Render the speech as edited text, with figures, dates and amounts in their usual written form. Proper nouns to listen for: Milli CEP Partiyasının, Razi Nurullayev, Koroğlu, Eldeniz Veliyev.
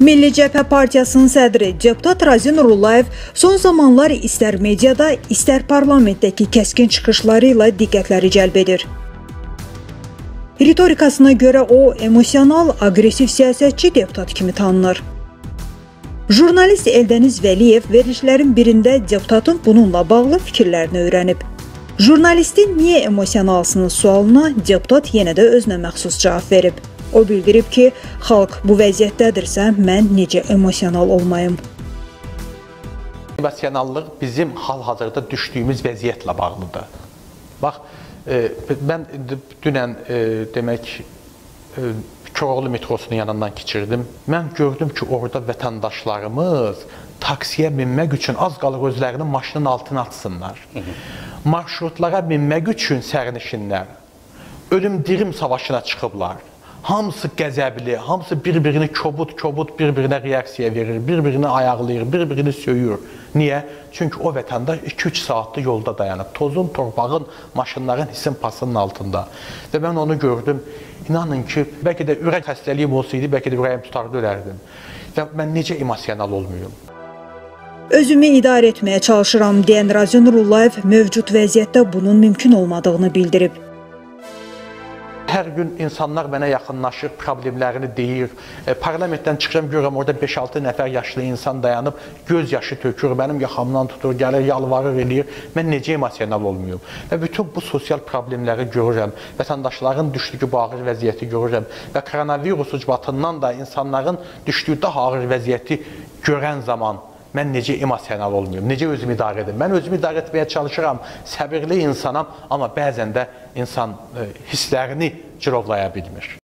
Milli CEP Partiyasının sədri deputat Razi Nurullayev son zamanlar istər mediada, istər parlamentdəki kəskin çıxışları ilə diqqətləri cəlb edir. Ritorikasına görə o, emosional, aqressiv siyasətçi deputat kimi tanınır. Jurnalist Eldeniz Veliyev verilişlərin birində deputatın bununla bağlı fikirlərini öyrənib. Jurnalistin niyə emosionalsınız sualına deputat yenə də özünə məxsus cavab verib. O bildirib ki, xalq bu vəziyyətdədirsə, mən necə emosional olmayım? Emosionallıq bizim hal-hazırda düşdüyümüz vəziyyətlə bağlıdır. Bax, mən dünən demək, Koroğlu metrosunun yanından keçirdim. Mən gördüm ki, orada vətəndaşlarımız taksiyə minmək üçün az qalır özlərinin maşının altına atsınlar. Marşrutlara minmək üçün sərnişinlər ölüm-dirim savaşına çıxıblar. Hamısı qəzəbli, hamısı bir-birini kobud bir-birinə reaksiya verir, bir-birini ayaqlayır, bir-birini söyür. Niyə? Çünki o vətəndaş 2-3 saatli yolda dayanır. Tozun, torpağın, maşınların hisin pasının altında. Və mən onu gördüm. İnanın ki, bəlkə də ürək xəstəliyim olsaydı, bəlkə də ürəyim tutardı, ölərdim. Və mən necə emosional olmuyum? Özümü idarə etməyə çalışıram deyən Razi Nurullayev mövcud vəziyyətdə bunun mümkün olmadığını bildirib. Hər gün insanlar mənə yaxınlaşır, problemlərini deyir. Parlamentdən çıxacam, görürəm, orada 5-6 nəfər yaşlı insan dayanıb, göz yaşı tökür, mənim yaxamdan tutur, gəlir, yalvarır, eləyir. Mən necə emosional olmuyum? Və bütün bu sosial problemləri görürəm, vətəndaşların düşdüyü bu ağır vəziyyəti görürəm və koronavirus ucbatından da insanların düşdüyü daha ağır vəziyyəti görən zaman mən necə emosional olmuyum, necə özümü idarə edim? Mən özümü idarə etməyə çalışıram, səbirli insanam, amma bəzən də insan hisslərini cilovlaya bilmir.